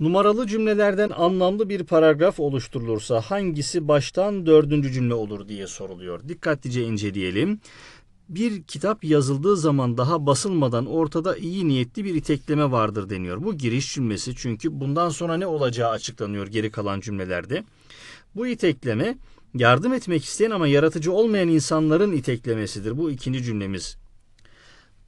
Numaralı cümlelerden anlamlı bir paragraf oluşturulursa hangisi baştan dördüncü cümle olur diye soruluyor. Dikkatlice inceleyelim. Bir kitap yazıldığı zaman daha basılmadan ortada iyi niyetli bir itekleme vardır deniyor. Bu giriş cümlesi, çünkü bundan sonra ne olacağı açıklanıyor geri kalan cümlelerde. Bu itekleme yardım etmek isteyen ama yaratıcı olmayan insanların iteklemesidir. Bu ikinci cümlemiz.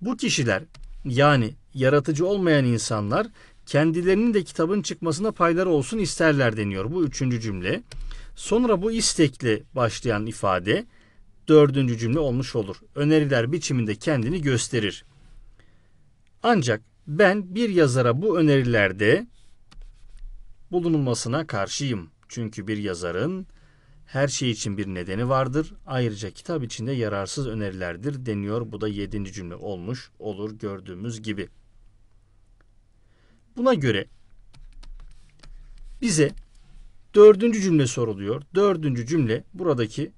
Bu kişiler, yani yaratıcı olmayan insanlar, kendilerinin de kitabın çıkmasına payları olsun isterler deniyor. Bu üçüncü cümle. Sonra bu istekle başlayan ifade dördüncü cümle olmuş olur. Öneriler biçiminde kendini gösterir. Ancak ben bir yazara bu önerilerde bulunulmasına karşıyım. Çünkü bir yazarın her şey için bir nedeni vardır. Ayrıca kitap içinde yararsız önerilerdir deniyor. Bu da yedinci cümle olmuş olur gördüğümüz gibi. Buna göre bize dördüncü cümle soruluyor. Dördüncü cümle buradaki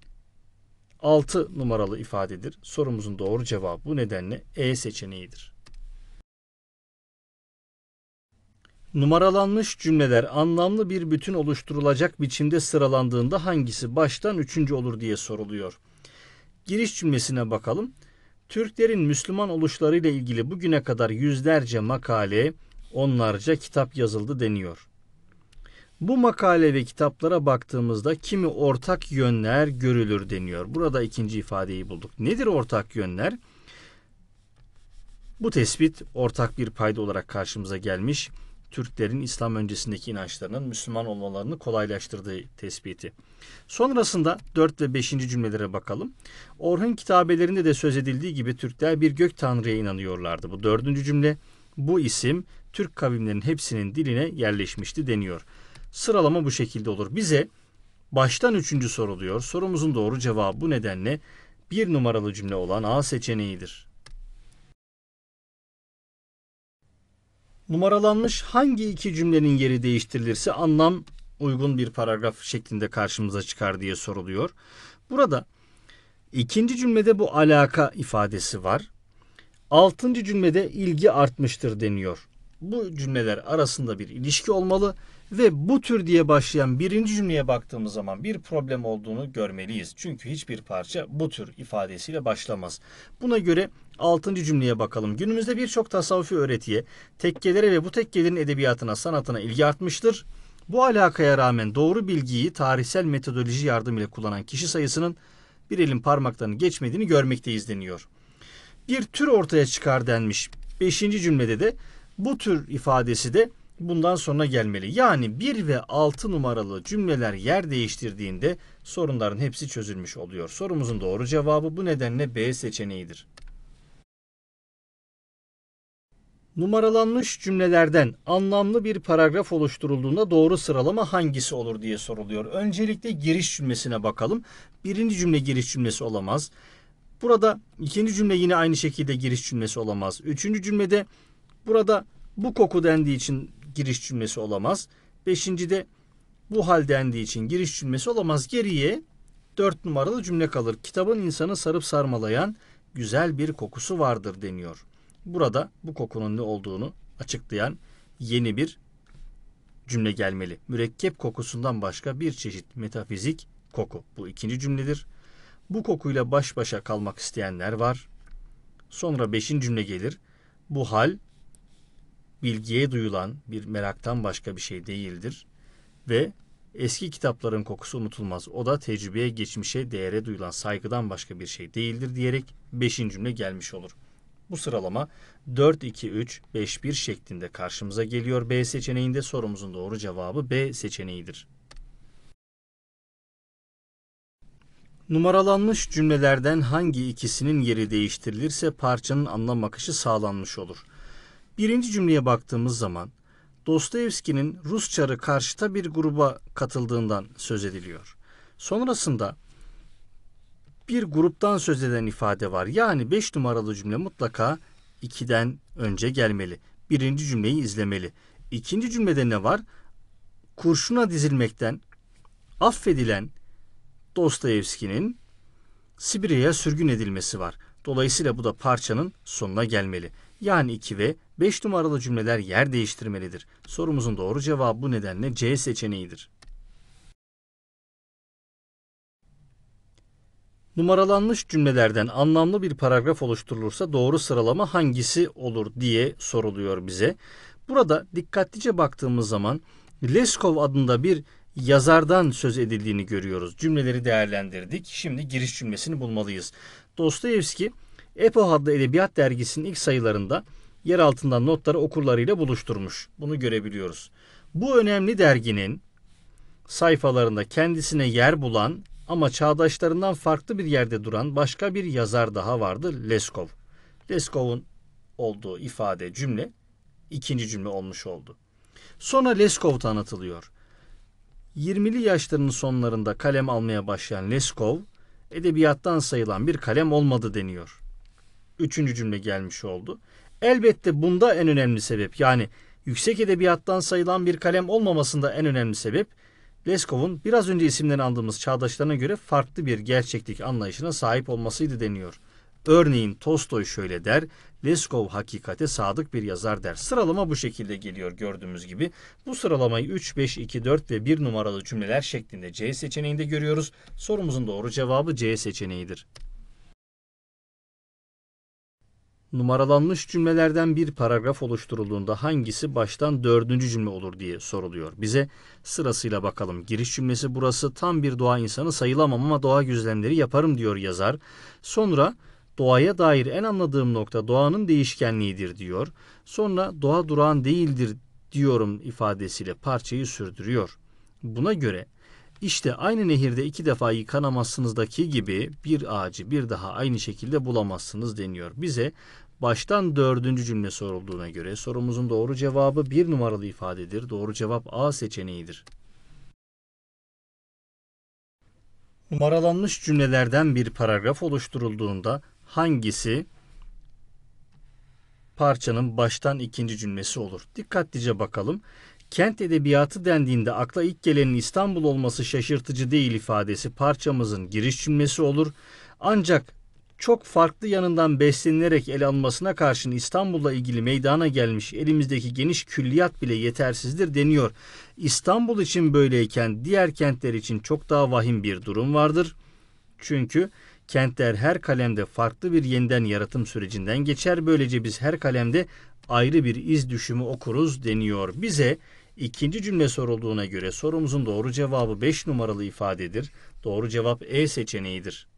6 numaralı ifadedir. Sorumuzun doğru cevabı bu nedenle E seçeneğidir. Numaralanmış cümleler anlamlı bir bütün oluşturulacak biçimde sıralandığında hangisi baştan üçüncü olur diye soruluyor. Giriş cümlesine bakalım. Türklerin Müslüman oluşlarıyla ilgili bugüne kadar yüzlerce makale, onlarca kitap yazıldı deniyor. Bu makale ve kitaplara baktığımızda kimi ortak yönler görülür deniyor. Burada ikinci ifadeyi bulduk. Nedir ortak yönler? Bu tespit ortak bir payda olarak karşımıza gelmiş. Türklerin İslam öncesindeki inançlarının Müslüman olmalarını kolaylaştırdığı tespiti. Sonrasında 4 ve 5. cümlelere bakalım. Orhun kitabelerinde de söz edildiği gibi Türkler bir gök tanrıya inanıyorlardı. Bu 4. cümle. Bu isim Türk kavimlerinin hepsinin diline yerleşmişti deniyor. Sıralama bu şekilde olur. Bize baştan üçüncü soruluyor. Sorumuzun doğru cevabı bu nedenle 1 numaralı cümle olan A seçeneğidir. Numaralanmış hangi iki cümlenin yeri değiştirilirse anlam uygun bir paragraf şeklinde karşımıza çıkar diye soruluyor. Burada ikinci cümlede bu alaka ifadesi var. 6. cümlede ilgi artmıştır deniyor. Bu cümleler arasında bir ilişki olmalı ve bu tür diye başlayan birinci cümleye baktığımız zaman bir problem olduğunu görmeliyiz. Çünkü hiçbir parça bu tür ifadesiyle başlamaz. Buna göre 6. cümleye bakalım. Günümüzde birçok tasavvufi öğretiye, tekkelere ve bu tekkelerin edebiyatına, sanatına ilgi artmıştır. Bu alakaya rağmen doğru bilgiyi tarihsel metodoloji yardımıyla kullanan kişi sayısının bir elin parmaklarını geçmediğini görmekteyiz deniyor. Bir tür ortaya çıkar denmiş. 5. cümlede de bu tür ifadesi de bundan sonra gelmeli. Yani 1 ve 6 numaralı cümleler yer değiştirdiğinde sorunların hepsi çözülmüş oluyor. Sorumuzun doğru cevabı bu nedenle B seçeneğidir. Numaralanmış cümlelerden anlamlı bir paragraf oluşturulduğunda doğru sıralama hangisi olur diye soruluyor. Öncelikle giriş cümlesine bakalım. 1. cümle giriş cümlesi olamaz. Burada 2. cümle yine aynı şekilde giriş cümlesi olamaz. 3. cümlede burada bu koku dendiği için giriş cümlesi olamaz. 5. de bu hal dendiği için giriş cümlesi olamaz. Geriye 4 numaralı cümle kalır. Kitabın insanı sarıp sarmalayan güzel bir kokusu vardır deniyor. Burada bu kokunun ne olduğunu açıklayan yeni bir cümle gelmeli. Mürekkep kokusundan başka bir çeşit metafizik koku. Bu 2. cümledir. Bu kokuyla baş başa kalmak isteyenler var. Sonra 5. cümle gelir. Bu hal bilgiye duyulan bir meraktan başka bir şey değildir. Ve eski kitapların kokusu unutulmaz. O da tecrübeye, geçmişe, değere duyulan saygıdan başka bir şey değildir diyerek 5. cümle gelmiş olur. Bu sıralama 4-2-3-5-1 şeklinde karşımıza geliyor. B seçeneğinde sorumuzun doğru cevabı B seçeneğidir. Numaralanmış cümlelerden hangi ikisinin yeri değiştirilirse parçanın anlam akışı sağlanmış olur. 1. cümleye baktığımız zaman Dostoyevski'nin Rus çarı karşıta bir gruba katıldığından söz ediliyor. Sonrasında bir gruptan söz eden ifade var. Yani 5 numaralı cümle mutlaka 2'den önce gelmeli. 1. cümleyi izlemeli. 2. cümlede ne var? Kurşuna dizilmekten affedilen Dostoyevski'nin Sibirya'ya sürgün edilmesi var. Dolayısıyla bu da parçanın sonuna gelmeli. Yani 2 ve 5 numaralı cümleler yer değiştirmelidir. Sorumuzun doğru cevabı bu nedenle C seçeneğidir. Numaralanmış cümlelerden anlamlı bir paragraf oluşturulursa doğru sıralama hangisi olur diye soruluyor bize. Burada dikkatlice baktığımız zaman Leskov adında bir yazardan söz edildiğini görüyoruz. Cümleleri değerlendirdik. Şimdi giriş cümlesini bulmalıyız. Dostoyevski, Epoh adlı edebiyat dergisinin ilk sayılarında yer altından notları okurlarıyla buluşturmuş. Bunu görebiliyoruz. Bu önemli derginin sayfalarında kendisine yer bulan ama çağdaşlarından farklı bir yerde duran başka bir yazar daha vardı, Leskov. Leskov'un olduğu ifade cümle ikinci cümle olmuş oldu. Sonra Leskov tanıtılıyor. 20'li yaşlarının sonlarında kalem almaya başlayan Leskov, edebiyattan sayılan bir kalem olmadı deniyor. Üçüncü cümle gelmiş oldu. Elbette bunda en önemli sebep, yani yüksek edebiyattan sayılan bir kalem olmamasında en önemli sebep, Leskov'un biraz önce isimlerini andığımız çağdaşlarına göre farklı bir gerçeklik anlayışına sahip olmasıydı deniyor. Örneğin Tolstoy şöyle der, Leskov hakikate sadık bir yazar der. Sıralama bu şekilde geliyor gördüğümüz gibi. Bu sıralamayı 3, 5, 2, 4 ve 1 numaralı cümleler şeklinde C seçeneğinde görüyoruz. Sorumuzun doğru cevabı C seçeneğidir. Numaralanmış cümlelerden bir paragraf oluşturulduğunda hangisi baştan dördüncü cümle olur diye soruluyor. Bize sırasıyla bakalım. Giriş cümlesi burası. Tam bir doğa insanı sayılamam ama doğa gözlemleri yaparım diyor yazar. Sonra doğaya dair en anladığım nokta doğanın değişkenliğidir diyor. Sonra doğa durağan değildir diyorum ifadesiyle parçayı sürdürüyor. Buna göre işte aynı nehirde 2 defa yıkanamazsınızdaki gibi bir ağacı bir daha aynı şekilde bulamazsınız deniyor. Bize baştan dördüncü cümle sorulduğuna göre sorumuzun doğru cevabı 1 numaralı ifadedir. Doğru cevap A seçeneğidir. Numaralanmış cümlelerden bir paragraf oluşturulduğunda hangisi parçanın baştan ikinci cümlesi olur? Dikkatlice bakalım. Kent edebiyatı dendiğinde akla ilk gelenin İstanbul olması şaşırtıcı değil ifadesi parçamızın giriş cümlesi olur. Ancak çok farklı yanından beslenilerek ele alınmasına karşın İstanbul'la ilgili meydana gelmiş elimizdeki geniş külliyat bile yetersizdir deniyor. İstanbul için böyleyken diğer kentler için çok daha vahim bir durum vardır. Çünkü kentler her kalemde farklı bir yeniden yaratım sürecinden geçer. Böylece biz her kalemde ayrı bir iz düşümü okuruz deniyor. Bize ikinci cümle sorulduğuna göre sorumuzun doğru cevabı 5 numaralı ifadedir. Doğru cevap E seçeneğidir.